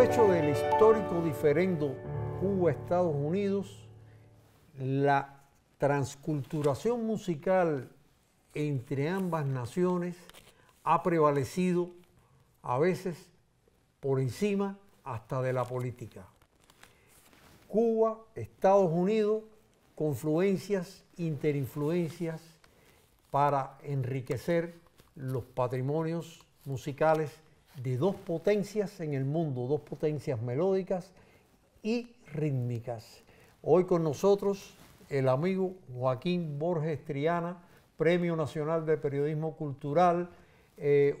despecho del histórico diferendo Cuba-Estados Unidos, la transculturación musical entre ambas naciones ha prevalecido a veces por encima hasta de la política. Cuba, Estados Unidos, confluencias, interinfluencias para enriquecer los patrimonios musicales de dos potencias en el mundo, dos potencias melódicas y rítmicas. Hoy con nosotros el amigo Joaquín Borges Triana, Premio Nacional de Periodismo Cultural,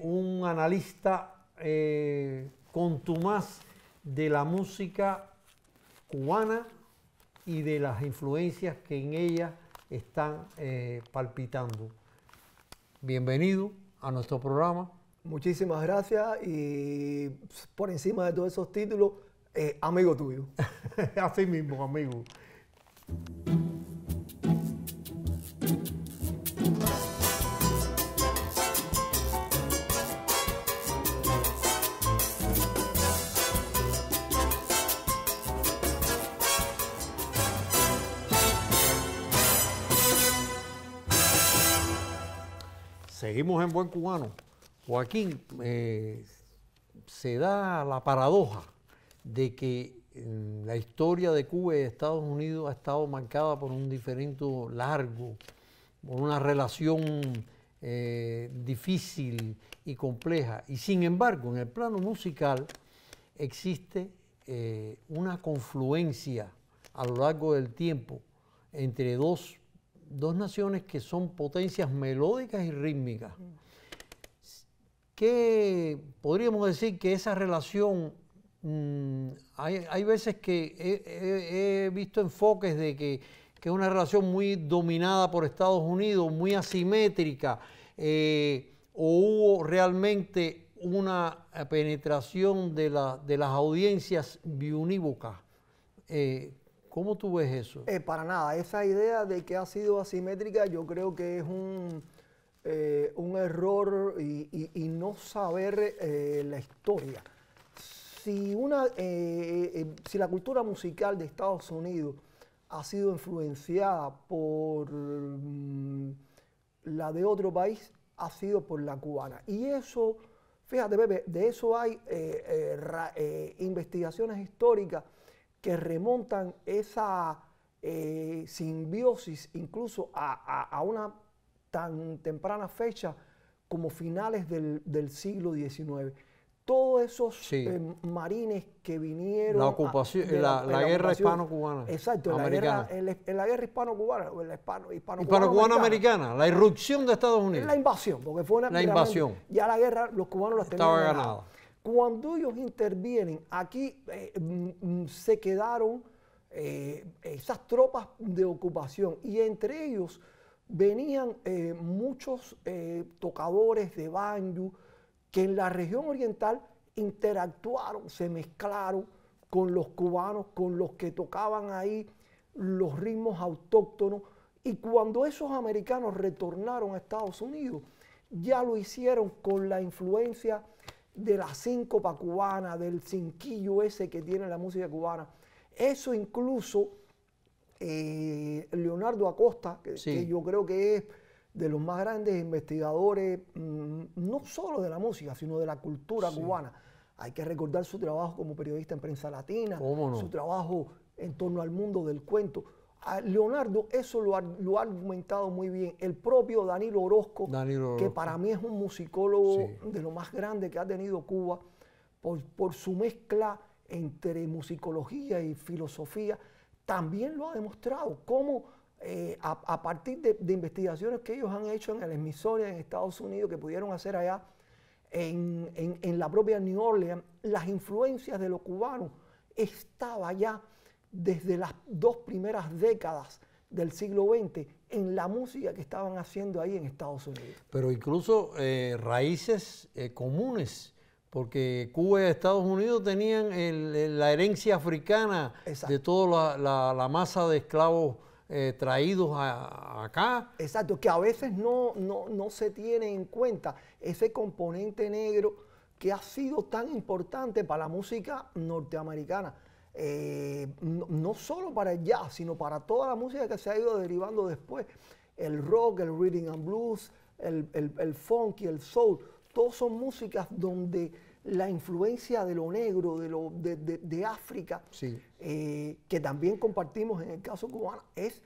un analista contumaz de la música cubana y de las influencias que en ella están palpitando. Bienvenido a nuestro programa. Muchísimas gracias y por encima de todos esos títulos, amigo tuyo. Así mismo, amigo. Seguimos en Buen Cubano. Joaquín, se da la paradoja de que la historia de Cuba y de Estados Unidos ha estado marcada por un diferendo largo, por una relación difícil y compleja. Y sin embargo, en el plano musical existe una confluencia a lo largo del tiempo entre dos naciones que son potencias melódicas y rítmicas. ¿Qué podríamos decir que esa relación, hay veces que he visto enfoques de que es una relación muy dominada por Estados Unidos, muy asimétrica, o hubo realmente una penetración de las audiencias biunívocas? ¿Cómo tú ves eso? Para nada. Esa idea de que ha sido asimétrica yo creo que es un error y no saber la historia. Si la cultura musical de Estados Unidos ha sido influenciada por la de otro país, ha sido por la cubana. Y eso, fíjate Pepe, de eso hay investigaciones históricas que remontan esa simbiosis incluso a una tan temprana fecha como finales del siglo XIX. Todos esos sí, marines que vinieron... La ocupación, la guerra hispano-cubana. Exacto, la guerra hispano-cubana, la hispano-cubana-americana, la irrupción de Estados Unidos. La invasión, porque fue una... La invasión. Ya la guerra, los cubanos la tenían ganada. Cuando ellos intervienen, aquí se quedaron esas tropas de ocupación y entre ellos venían muchos tocadores de banjo que en la región oriental interactuaron, se mezclaron con los cubanos, con los que tocaban ahí los ritmos autóctonos. Y cuando esos americanos retornaron a Estados Unidos, ya lo hicieron con la influencia de la síncopa cubana, del cinquillo ese que tiene la música cubana. Eso incluso Leonardo Acosta, que yo creo que es de los más grandes investigadores, no solo de la música, sino de la cultura cubana. Hay que recordar su trabajo como periodista en Prensa Latina, su trabajo en torno al mundo del cuento. A Leonardo eso lo ha argumentado muy bien. El propio Danilo Orozco, que para mí es un musicólogo de lo más grande que ha tenido Cuba, por su mezcla entre musicología y filosofía, también lo ha demostrado. Cómo a partir de investigaciones que ellos han hecho en el Smithsonian en Estados Unidos, que pudieron hacer allá en la propia New Orleans, las influencias de los cubanos estaban allá desde las dos primeras décadas del siglo XX en la música que estaban haciendo ahí en Estados Unidos. Pero incluso raíces comunes, porque Cuba y Estados Unidos tenían la herencia africana. Exacto. De toda la masa de esclavos traídos acá. Exacto, que a veces no se tiene en cuenta ese componente negro que ha sido tan importante para la música norteamericana. No solo para el jazz, sino para toda la música que se ha ido derivando después. El rock, el rhythm and blues, el funk y el soul, todos son músicas donde la influencia de lo negro, de África, sí, que también compartimos en el caso cubano, es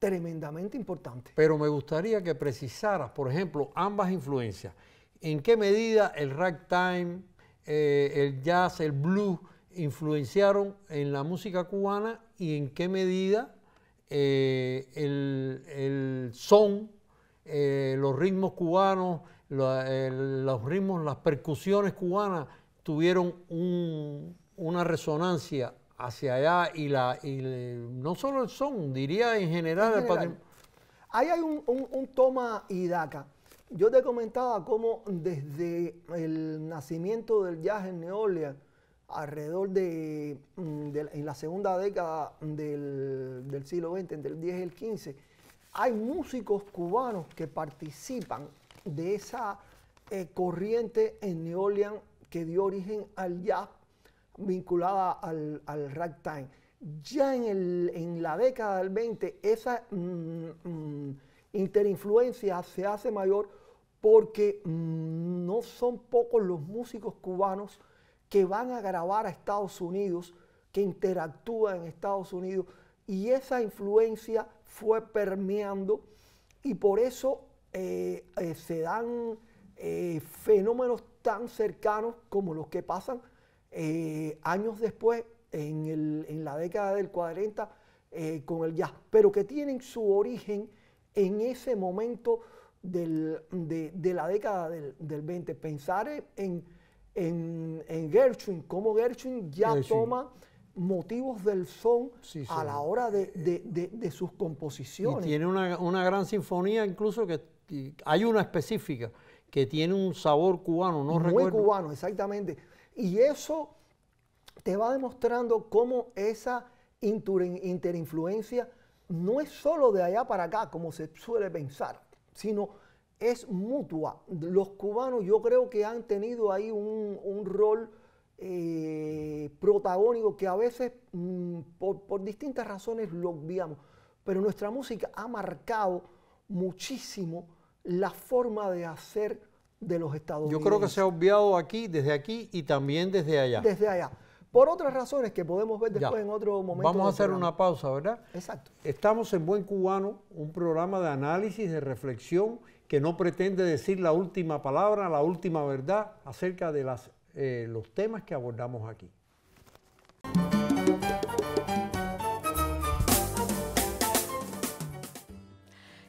tremendamente importante. Pero me gustaría que precisaras, por ejemplo, ambas influencias. ¿En qué medida el ragtime, el jazz, el blues influenciaron en la música cubana y en qué medida el son, los ritmos cubanos, los ritmos, las percusiones cubanas tuvieron una resonancia hacia allá no solo el son, diría en general, Ahí hay un toma y daca. Yo te comentaba cómo desde el nacimiento del jazz en New Orleans, alrededor en la segunda década del siglo XX, entre el 10 y el 15, hay músicos cubanos que participan de esa corriente en New Orleans que dio origen al jazz vinculada al ragtime. Ya en la década del 20, esa interinfluencia se hace mayor porque no son pocos los músicos cubanos que van a grabar a Estados Unidos, que interactúan en Estados Unidos, y esa influencia fue permeando, y por eso se dan fenómenos tan cercanos como los que pasan años después, en la década del 40, con el jazz, pero que tienen su origen en ese momento de la década del 20. Pensar en Gershwin, como Gershwin ya toma motivos del son, sí, a la hora de sus composiciones. Y tiene una gran sinfonía, incluso que hay una específica que tiene un sabor cubano, no recuerdo. Muy cubano, exactamente. Y eso te va demostrando cómo esa interinfluencia no es solo de allá para acá, como se suele pensar, sino es mutua. Los cubanos, yo creo que han tenido ahí un rol protagónico que a veces por distintas razones lo obviamos, pero nuestra música ha marcado muchísimo la forma de hacer de los estadounidenses. Yo creo que se ha obviado aquí y también desde allá. Desde allá. Por otras razones que podemos ver después en otro momento. Vamos a hacer una pausa, ¿verdad? Exacto. Estamos en Buen Cubano, un programa de análisis, de reflexión, que no pretende decir la última palabra, la última verdad acerca de los temas que abordamos aquí.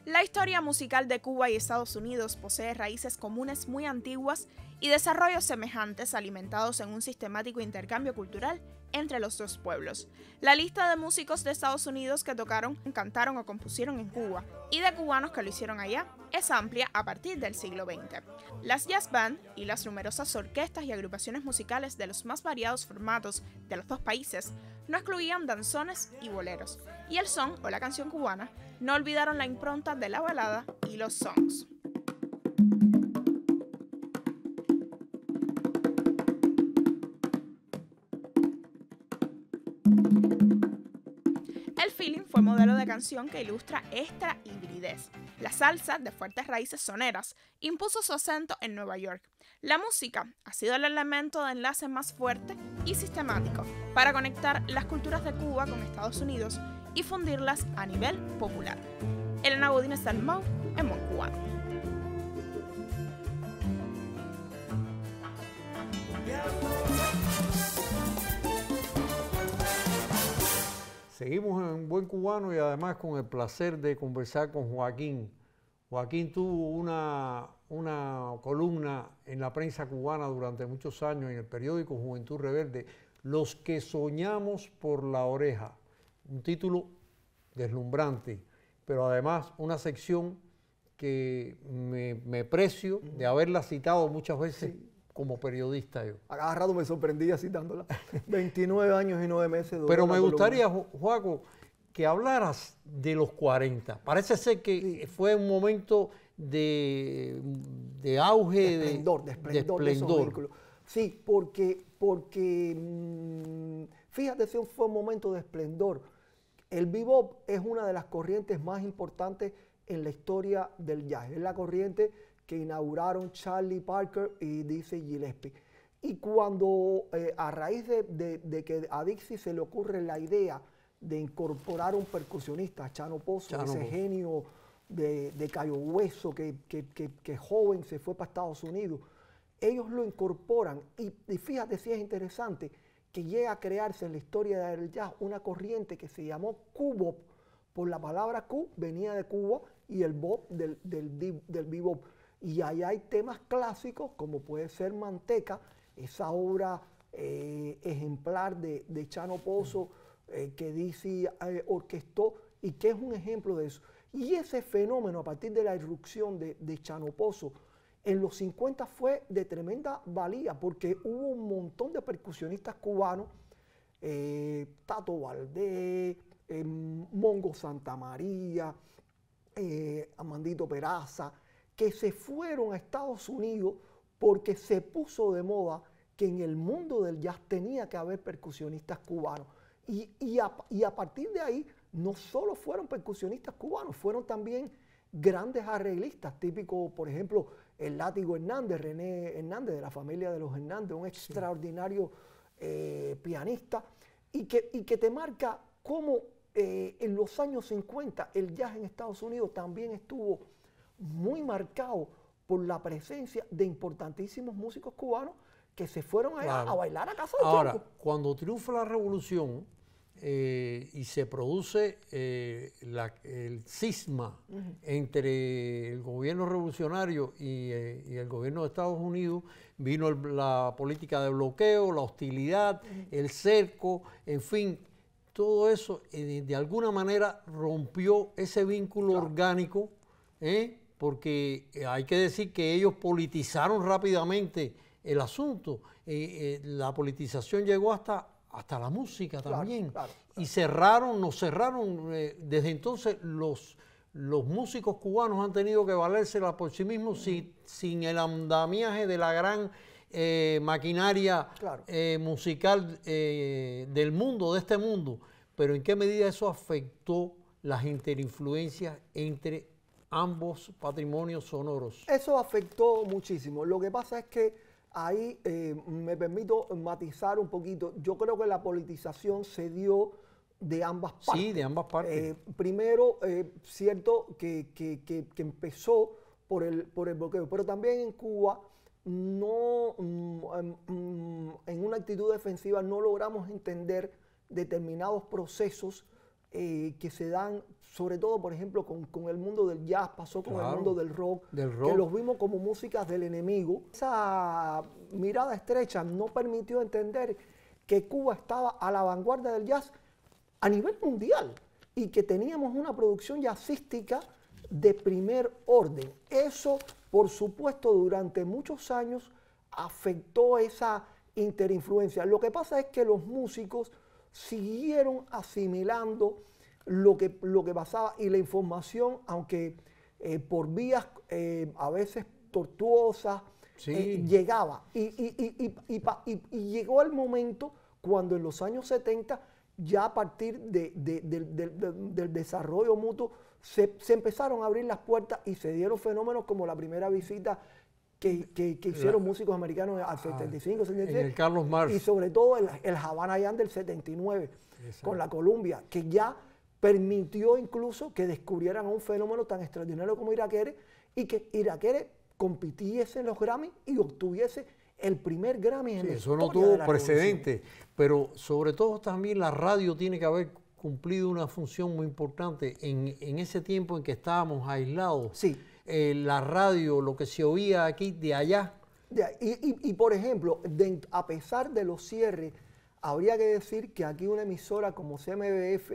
La historia musical de Cuba y Estados Unidos posee raíces comunes muy antiguas y desarrollos semejantes alimentados en un sistemático intercambio cultural entre los dos pueblos. La lista de músicos de Estados Unidos que tocaron, cantaron o compusieron en Cuba y de cubanos que lo hicieron allá es amplia a partir del siglo XX. Las jazz band y las numerosas orquestas y agrupaciones musicales de los más variados formatos de los dos países no excluían danzones y boleros, y el son o la canción cubana no olvidaron la impronta de la balada y los songs. Fue modelo de canción que ilustra esta hibridez. La salsa, de fuertes raíces soneras, impuso su acento en Nueva York. La música ha sido el elemento de enlace más fuerte y sistemático para conectar las culturas de Cuba con Estados Unidos y fundirlas a nivel popular. Elena Godínez Dalmau, en Buen Cubano. Seguimos en Buen Cubano y además con el placer de conversar con Joaquín. Joaquín tuvo una columna en la prensa cubana durante muchos años en el periódico Juventud Rebelde, Los que soñamos por la oreja, un título deslumbrante, pero además una sección que me precio de haberla citado muchas veces. Sí. Como periodista yo. A cada rato me sorprendía citándola. 29 años y 9 meses. Pero me gustaría, Joaco, que hablaras de los 40. Parece ser que fue un momento de auge, de esplendor. Sí, porque fíjate, si fue un momento de esplendor. El bebop es una de las corrientes más importantes en la historia del jazz. Es la corriente que inauguraron Charlie Parker y Dizzy Gillespie. Y cuando a raíz de que a Dizzy se le ocurre la idea de incorporar un percusionista, Chano Pozo, ese genio de Cayo Hueso que joven se fue para Estados Unidos, ellos lo incorporan y fíjate si es interesante que llega a crearse en la historia del jazz una corriente que se llamó Cubop, por la palabra Q venía de Cuba y el bop del bebop. Y ahí hay temas clásicos como puede ser Manteca, esa obra ejemplar de Chano Pozo, que Dizzy orquestó y que es un ejemplo de eso. Y ese fenómeno a partir de la irrupción de Chano Pozo en los 50 fue de tremenda valía porque hubo un montón de percusionistas cubanos, Tato Valdés, Mongo Santa María, Amandito Peraza, que se fueron a Estados Unidos porque se puso de moda que en el mundo del jazz tenía que haber percusionistas cubanos. Y a partir de ahí no solo fueron percusionistas cubanos, fueron también grandes arreglistas, típico, por ejemplo, el Látigo Hernández, René Hernández, de la familia de los Hernández, un extraordinario pianista, y que te marca cómo en los años 50 el jazz en Estados Unidos también estuvo muy marcado por la presencia de importantísimos músicos cubanos que se fueron allá a bailar a casa de ahora, tiempo. Cuando triunfa la revolución y se produce el cisma entre el gobierno revolucionario y el gobierno de Estados Unidos, vino la política de bloqueo, la hostilidad, el cerco, en fin, todo eso de alguna manera rompió ese vínculo orgánico, porque hay que decir que ellos politizaron rápidamente el asunto. La politización llegó hasta la música también. Y nos cerraron. Desde entonces los músicos cubanos han tenido que valérsela por sí mismos sin el andamiaje de la gran maquinaria musical del mundo, de este mundo. Pero ¿en qué medida eso afectó las interinfluencias entre ambos patrimonios sonoros? Eso afectó muchísimo. Lo que pasa es que ahí me permito matizar un poquito. Yo creo que la politización se dio de ambas partes. Sí, de ambas partes. Primero, cierto que empezó por el bloqueo, pero también en Cuba, no, en una actitud defensiva no logramos entender determinados procesos que se dan, sobre todo, por ejemplo, con el mundo del jazz, pasó con el mundo del rock, que los vimos como músicas del enemigo. Esa mirada estrecha no permitió entender que Cuba estaba a la vanguardia del jazz a nivel mundial y que teníamos una producción jazzística de primer orden. Eso, por supuesto, durante muchos años afectó esa interinfluencia. Lo que pasa es que los músicos siguieron asimilando lo que pasaba y la información, aunque por vías a veces tortuosas, llegaba. Y llegó el momento cuando en los años 70, ya a partir del desarrollo mutuo, se empezaron a abrir las puertas y se dieron fenómenos como la primera visita que hicieron músicos americanos al 75, 76, y sobre todo el Havana Jam del 79, con la Columbia, que ya permitió incluso que descubrieran un fenómeno tan extraordinario como Irakere, y que Irakere compitiese en los Grammys y obtuviese el primer Grammy en la historia. Eso no tuvo precedente, pero sobre todo también la radio tiene que haber cumplido una función muy importante en ese tiempo en que estábamos aislados. Sí. La radio, lo que se oía aquí, de allá. Y por ejemplo, a pesar de los cierres, habría que decir que aquí una emisora como CMBF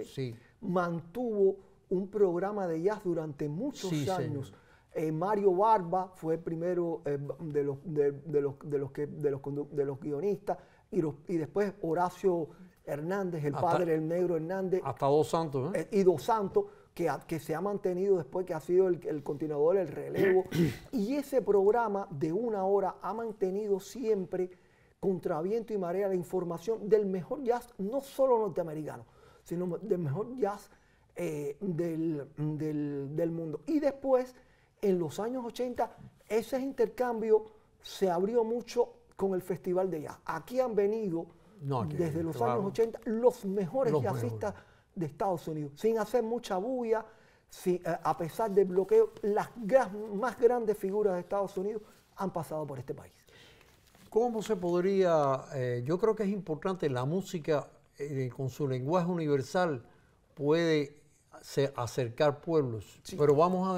mantuvo un programa de jazz durante muchos años. Mario Barba fue el primero de los guionistas, y después Horacio Hernández, el padre del negro Hernández. Hasta Dos Santos. Y Dos Santos. Que se ha mantenido después, que ha sido el continuador, el relevo. Y ese programa de una hora ha mantenido siempre contra viento y marea, la información del mejor jazz, no solo norteamericano, sino del mejor jazz del mundo. Y después, en los años 80, ese intercambio se abrió mucho con el Festival de Jazz. Aquí han venido, desde los años 80, los mejores jazzistas de Estados Unidos, sin hacer mucha bulla, a pesar del bloqueo. Las más grandes figuras de Estados Unidos han pasado por este país. ¿Cómo se podría, yo creo que es importante, la música con su lenguaje universal puede acercar pueblos, sí, pero vamos a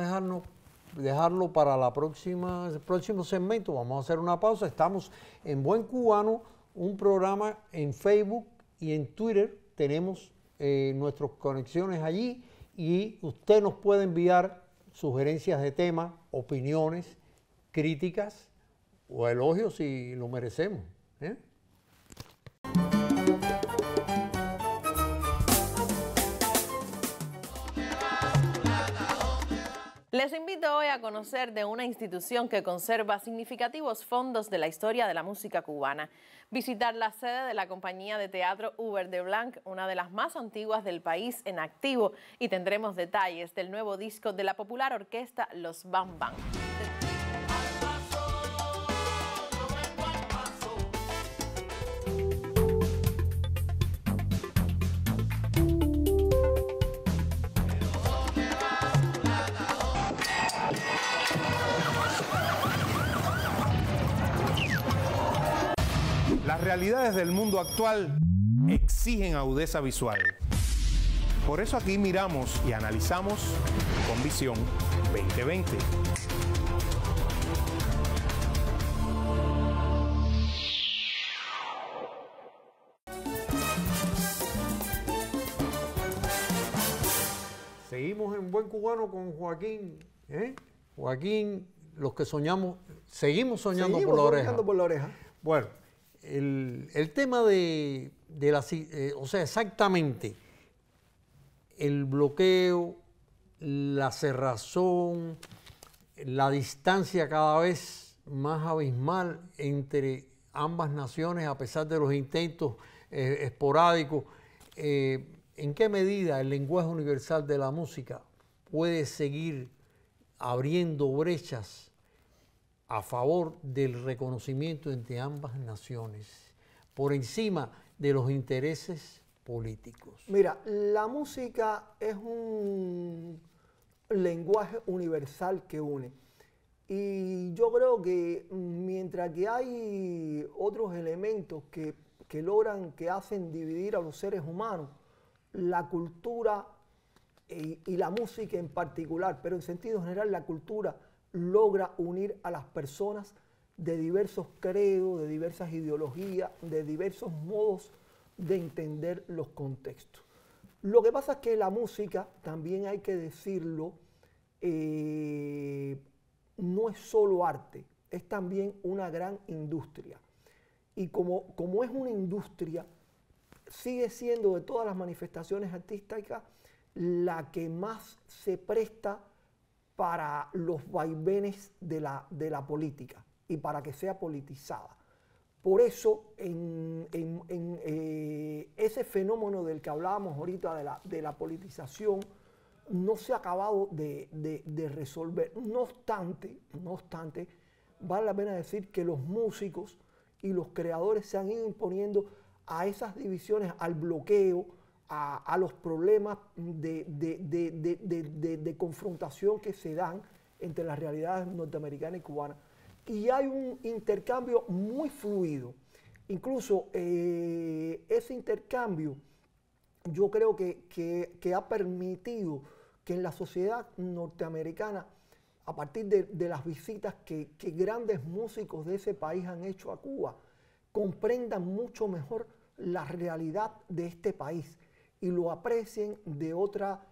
dejarlo para el próximo segmento. Vamos a hacer una pausa. Estamos en Buen Cubano, un programa en Facebook y en Twitter. Tenemos nuestras conexiones allí y usted nos puede enviar sugerencias de temas, opiniones, críticas o elogios si lo merecemos, ¿eh? Les invito hoy a conocer de una institución que conserva significativos fondos de la historia de la música cubana, visitar la sede de la compañía de teatro Uber de Blanc, una de las más antiguas del país en activo, y tendremos detalles del nuevo disco de la popular orquesta Los Van Van. Las realidades del mundo actual exigen agudeza visual. Por eso aquí miramos y analizamos con Visión 2020. Seguimos en Buen Cubano con Joaquín, ¿eh? Joaquín, los que soñamos, seguimos soñando por la oreja. Seguimos soñando por la oreja. Bueno. El tema de la... o sea, exactamente, el bloqueo, la cerrazón, la distancia cada vez más abismal entre ambas naciones a pesar de los intentos esporádicos. ¿En qué medida el lenguaje universal de la música puede seguir abriendo brechas a favor del reconocimiento entre ambas naciones, por encima de los intereses políticos? Mira, la música es un lenguaje universal que une. Y yo creo que mientras que hay otros elementos que hacen dividir a los seres humanos, la cultura y la música en particular, pero en sentido general la cultura logra unir a las personas de diversos credos, de diversas ideologías, de diversos modos de entender los contextos. Lo que pasa es que la música, también hay que decirlo, no es solo arte, es también una gran industria. Y como es una industria, sigue siendo de todas las manifestaciones artísticas la que más se presta para los vaivenes de la política y para que sea politizada. Por eso, ese fenómeno del que hablábamos ahorita, de la politización, no se ha acabado de resolver. No obstante, vale la pena decir que los músicos y los creadores se han ido imponiendo a esas divisiones, al bloqueo, a los problemas de confrontación que se dan entre las realidades norteamericanas y cubanas. Y hay un intercambio muy fluido. Incluso ese intercambio yo creo que ha permitido que en la sociedad norteamericana, a partir de las visitas que grandes músicos de ese país han hecho a Cuba, comprendan mucho mejor la realidad de este país y lo aprecien de otra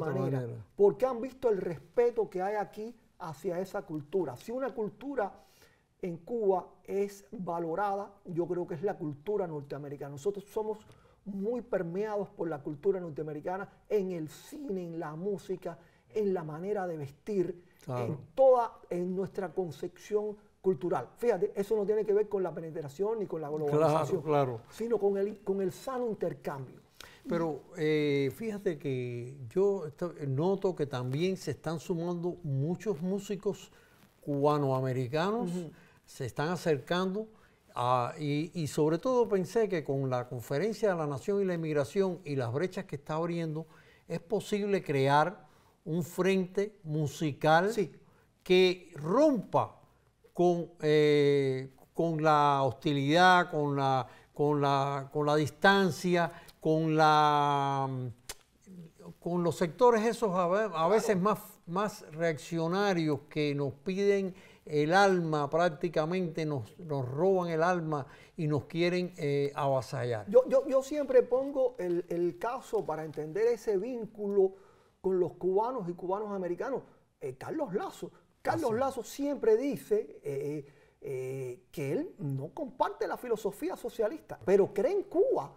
manera, porque han visto el respeto que hay aquí hacia esa cultura. Si una cultura en Cuba es valorada, yo creo que es la cultura norteamericana. Nosotros somos muy permeados por la cultura norteamericana en el cine, en la música, en la manera de vestir, claro, en nuestra concepción cultural. Fíjate, eso no tiene que ver con la penetración ni con la globalización, claro, sino con el sano intercambio. Pero fíjate que yo noto que también se están sumando muchos músicos cubanoamericanos, se están acercando, y sobre todo pensé que con la Conferencia de la Nación y la Inmigración y las brechas que está abriendo, es posible crear un frente musical que rompa con la hostilidad, con la distancia, con los sectores esos a veces más reaccionarios que nos piden el alma, prácticamente nos roban el alma y nos quieren avasallar. Yo siempre pongo el caso para entender ese vínculo con los cubanos y cubanos americanos. Carlos Lazo. Carlos Lazo siempre dice que él no comparte la filosofía socialista, pero cree en Cuba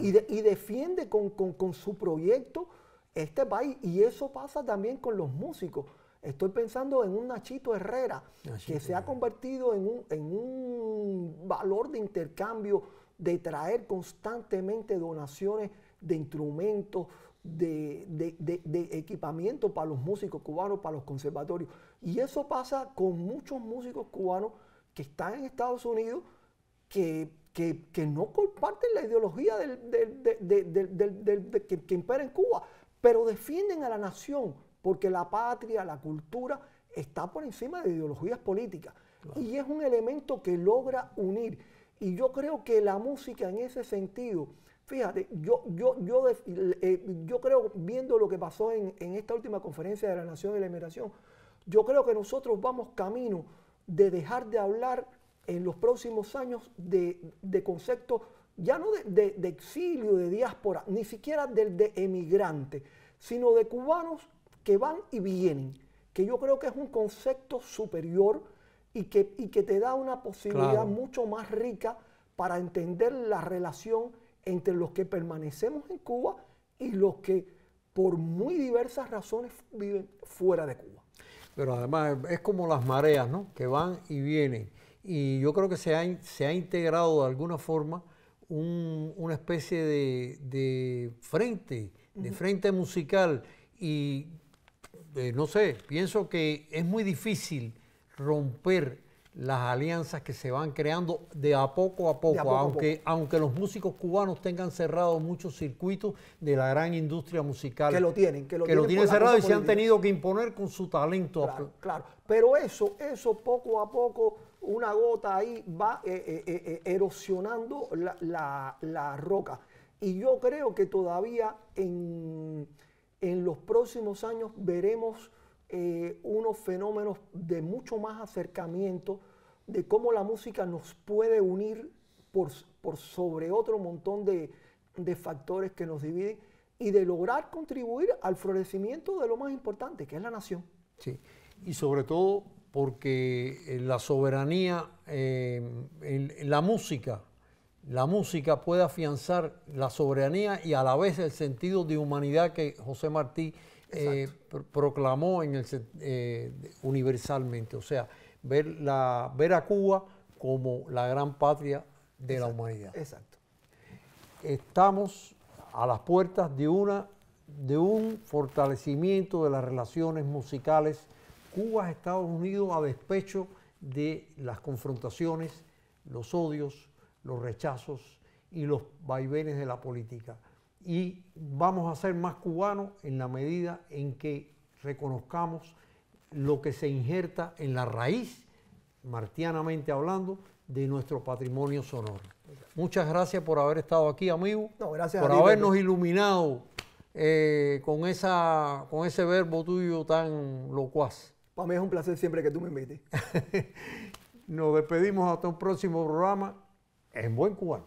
y defiende con su proyecto este país. Y eso pasa también con los músicos. Estoy pensando en un Nachito Herrera, que se ha convertido en un valor de intercambio, de traer constantemente donaciones de instrumentos, de equipamiento para los músicos cubanos, para los conservatorios. Y eso pasa con muchos músicos cubanos que están en Estados Unidos, que no comparten la ideología que impera en Cuba, pero defienden a la nación, porque la patria, la cultura, está por encima de ideologías políticas. Claro. Y es un elemento que logra unir. Y yo creo que la música en ese sentido, fíjate, yo creo, viendo lo que pasó en esta última Conferencia de la Nación y la Inmigración, yo creo que nosotros vamos camino de dejar de hablar en los próximos años de conceptos, ya no de exilio, de diáspora, ni siquiera del de emigrante, sino de cubanos que van y vienen, que yo creo que es un concepto superior y que te da una posibilidad mucho más rica para entender la relación entre los que permanecemos en Cuba y los que por muy diversas razones viven fuera de Cuba. Pero además es como las mareas, ¿no? Que van y vienen. Y yo creo que se ha integrado de alguna forma una especie de frente musical y no sé, pienso que es muy difícil romper las alianzas que se van creando de a poco, aunque los músicos cubanos tengan cerrado muchos circuitos de la gran industria musical. Que lo tienen cerrado y se han tenido que imponer con su talento. Claro, pero eso poco a poco, una gota ahí va erosionando la roca. Y yo creo que todavía en los próximos años veremos unos fenómenos de mucho más acercamiento, de cómo la música nos puede unir por sobre otro montón de factores que nos dividen y de lograr contribuir al florecimiento de lo más importante, que es la nación. Sí, y sobre todo porque la soberanía, la música puede afianzar la soberanía y a la vez el sentido de humanidad que José Martí proclamó universalmente. O sea, ver a Cuba como la gran patria de la humanidad. Exacto. Estamos a las puertas de un fortalecimiento de las relaciones musicales Cuba-Estados Unidos a despecho de las confrontaciones, los odios, los rechazos y los vaivenes de la política. Y vamos a ser más cubanos en la medida en que reconozcamos lo que se injerta en la raíz, martianamente hablando, de nuestro patrimonio sonoro. Muchas gracias por haber estado aquí, amigo. No, gracias por habernos iluminado con ese verbo tuyo tan locuaz. Para mí es un placer siempre que tú me invites. Nos despedimos hasta un próximo programa. En Buen Cubano.